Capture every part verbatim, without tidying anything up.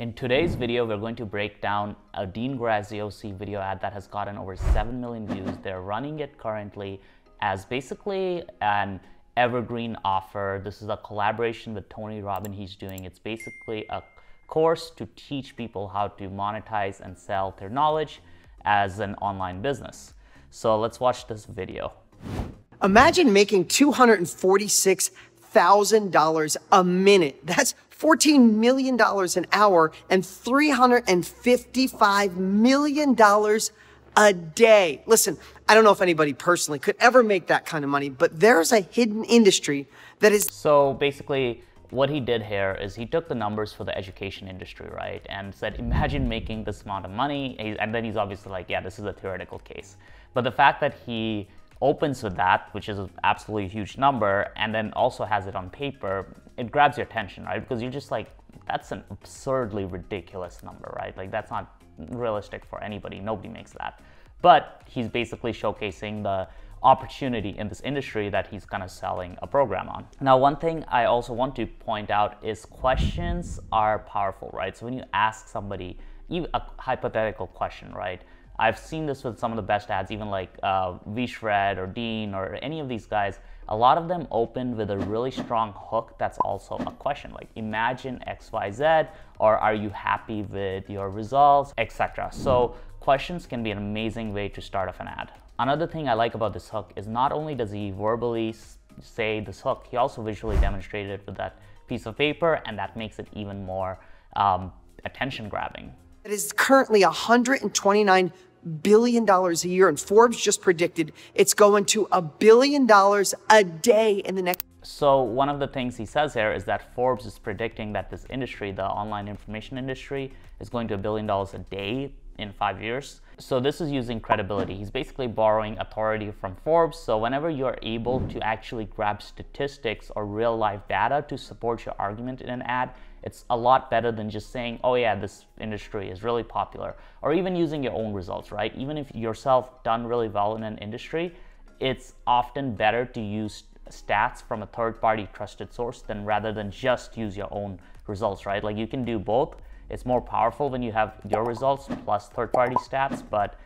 In today's video, we're going to break down a Dean Graziosi video ad that has gotten over seven million views. They're running it currently as basically an evergreen offer. This is a collaboration with Tony Robbins he's doing. It's basically a course to teach people how to monetize and sell their knowledge as an online business. So let's watch this video. Imagine making two hundred forty-six thousand dollars a minute. That's fourteen million dollars an hour and three hundred fifty-five million dollars a day. Listen, I don't know if anybody personally could ever make that kind of money, but there's a hidden industry that is... So basically what he did here is he took the numbers for the education industry, right? And said, imagine making this amount of money. And then he's obviously like, yeah, this is a theoretical case. But the fact that he opens with that, which is an absolutely huge number, and then also has it on paper, it grabs your attention, right? Because you're just like, that's an absurdly ridiculous number, right? Like that's not realistic for anybody. Nobody makes that. But he's basically showcasing the opportunity in this industry that he's kind of selling a program on. Now, one thing I also want to point out is questions are powerful, right? So when you ask somebody even a hypothetical question, right? I've seen this with some of the best ads, even like uh, VShred or Dean or any of these guys. A lot of them open with a really strong hook that's also a question, like imagine X Y Z, or are you happy with your results, et cetera. So questions can be an amazing way to start off an ad. Another thing I like about this hook is not only does he verbally say this hook, he also visually demonstrated it with that piece of paper, and that makes it even more um, attention grabbing. It is currently one hundred twenty-nine billion dollars a year, and Forbes just predicted it's going to a billion dollars a day in the next. So one of the things he says here is that Forbes is predicting that this industry, the online information industry, is going to a billion dollars a day in five years. So this is using credibility. He's basically borrowing authority from Forbes. So whenever you're able to actually grab statistics or real life data to support your argument in an ad, it's a lot better than just saying, oh yeah, this industry is really popular, or even using your own results, right? Even if yourself done really well in an industry, it's often better to use stats from a third party trusted source than rather than just use your own results, right? Like you can do both. It's more powerful when you have your results plus third-party stats, but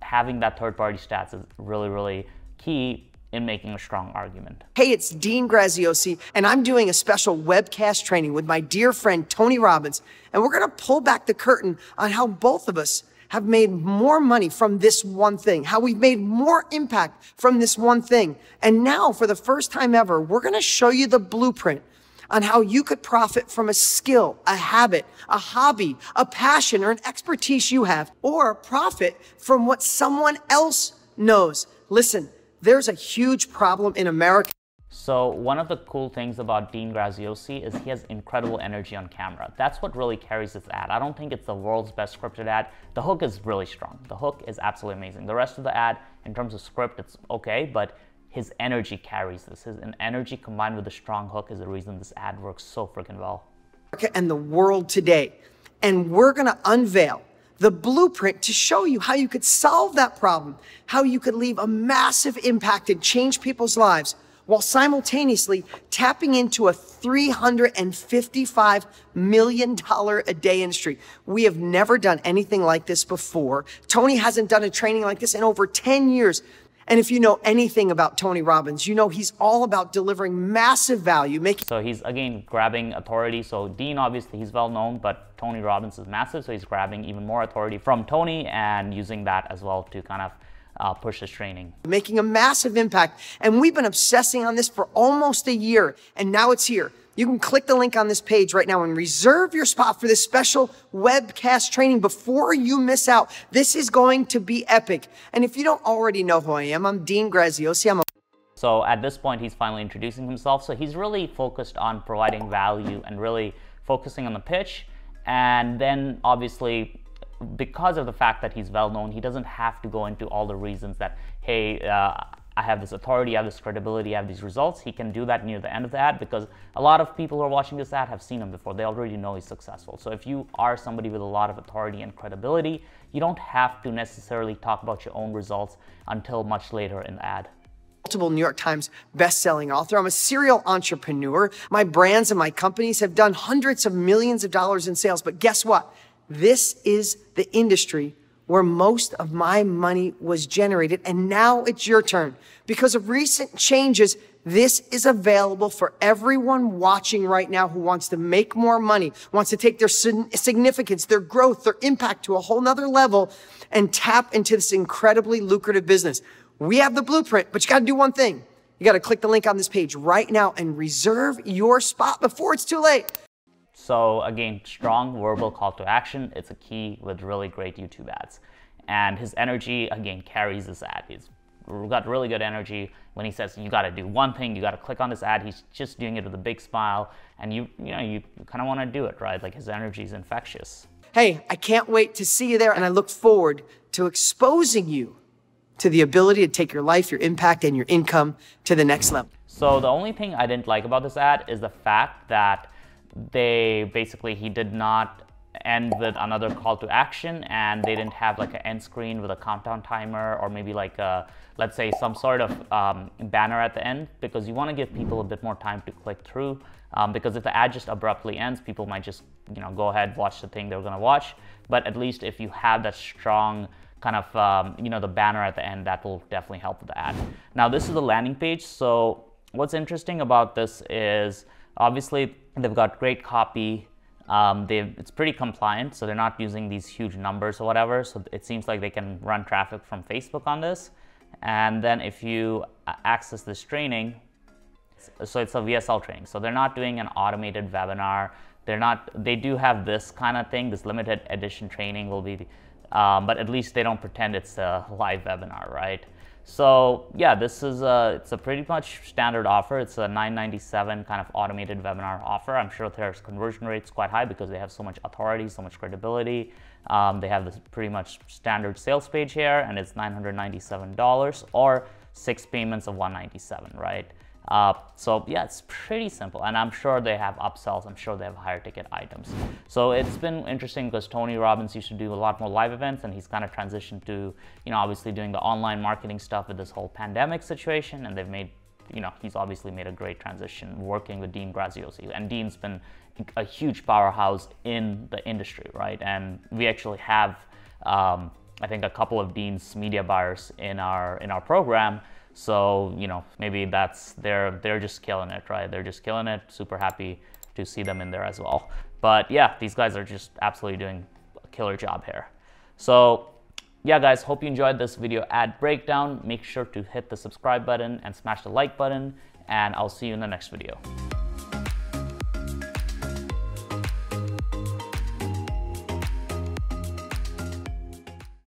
having that third-party stats is really, really key in making a strong argument. Hey, it's Dean Graziosi, and I'm doing a special webcast training with my dear friend, Tony Robbins, and we're gonna pull back the curtain on how both of us have made more money from this one thing, how we've made more impact from this one thing. And now, for the first time ever, we're gonna show you the blueprint on how you could profit from a skill, a habit, a hobby, a passion, or an expertise you have, or profit from what someone else knows. Listen, there's a huge problem in America. So one of the cool things about Dean Graziosi is he has incredible energy on camera. That's what really carries this ad. I don't think it's the world's best scripted ad. The hook is really strong. The hook is absolutely amazing. The rest of the ad, in terms of script, it's okay, but his energy carries this. His an energy combined with a strong hook is the reason this ad works so freaking well. And the world today. And we're gonna unveil the blueprint to show you how you could solve that problem, how you could leave a massive impact and change people's lives while simultaneously tapping into a three hundred fifty-five million dollars a day industry. We have never done anything like this before. Tony hasn't done a training like this in over ten years. And if you know anything about Tony Robbins, you know he's all about delivering massive value. Making so he's, again, grabbing authority. So Dean, obviously, he's well known, but Tony Robbins is massive. So he's grabbing even more authority from Tony and using that as well to kind of uh, push his training. Making a massive impact. And we've been obsessing on this for almost a year. And now it's here. You can click the link on this page right now and reserve your spot for this special webcast training before you miss out. This is going to be epic. And if you don't already know who I am, I'm Dean Graziosi. I'm a so at this point, he's finally introducing himself. So he's really focused on providing value and really focusing on the pitch. And then obviously, because of the fact that he's well known, he doesn't have to go into all the reasons that, hey, uh, I have this authority, I have this credibility, I have these results. He can do that near the end of the ad because a lot of people who are watching this ad have seen him before. They already know he's successful. So if you are somebody with a lot of authority and credibility, you don't have to necessarily talk about your own results until much later in the ad. multiple New York Times best-selling author. I'm a serial entrepreneur. My brands and my companies have done hundreds of millions of dollars in sales. But guess what? This is the industry where most of my money was generated. And now it's your turn. Because of recent changes, this is available for everyone watching right now who wants to make more money, wants to take their significance, their growth, their impact to a whole nother level and tap into this incredibly lucrative business. We have the blueprint, but you got to do one thing. You got to click the link on this page right now and reserve your spot before it's too late. So again, strong verbal call to action. It's a key with really great YouTube ads. And his energy, again, carries this ad. He's got really good energy. When he says, you got to do one thing, you got to click on this ad, he's just doing it with a big smile. And you, you know, you kind of want to do it, right? Like his energy is infectious. Hey, I can't wait to see you there. And I look forward to exposing you to the ability to take your life, your impact, and your income to the next level. So the only thing I didn't like about this ad is the fact that they basically, he did not end with another call to action, and they didn't have like an end screen with a countdown timer or maybe like a, let's say some sort of um, banner at the end, because you want to give people a bit more time to click through, um, because if the ad just abruptly ends, people might just, you know, go ahead, watch the thing they're going to watch. But at least if you have that strong kind of, um, you know, the banner at the end, that will definitely help with the ad. Now this is the landing page. So what's interesting about this is obviously they've got great copy. Um, they've, it's pretty compliant, so they're not using these huge numbers or whatever. So it seems like they can run traffic from Facebook on this. And then if you access this training, so it's a V S L training. So they're not doing an automated webinar. They're not, they do have this kind of thing. This limited edition training will be, um, but at least they don't pretend it's a live webinar, right? So yeah, this is a, it's a pretty much standard offer. It's a nine ninety-seven kind of automated webinar offer. I'm sure their conversion rate's quite high because they have so much authority, so much credibility. Um, they have this pretty much standard sales page here, and it's nine hundred ninety-seven dollars or six payments of one ninety-seven, right? Uh, so yeah, it's pretty simple, and I'm sure they have upsells. I'm sure they have higher ticket items. So it's been interesting because Tony Robbins used to do a lot more live events, and he's kind of transitioned to, you know, obviously doing the online marketing stuff with this whole pandemic situation. And they've made, you know, he's obviously made a great transition working with Dean Graziosi, and Dean's been a huge powerhouse in the industry, right? And we actually have, um, I think, a couple of Dean's media buyers in our in our program. So, you know, maybe that's, they're, they're just killing it, right? They're just killing it. Super happy to see them in there as well. But yeah, these guys are just absolutely doing a killer job here. So yeah, guys, hope you enjoyed this video ad breakdown. Make sure to hit the subscribe button and smash the like button, and I'll see you in the next video.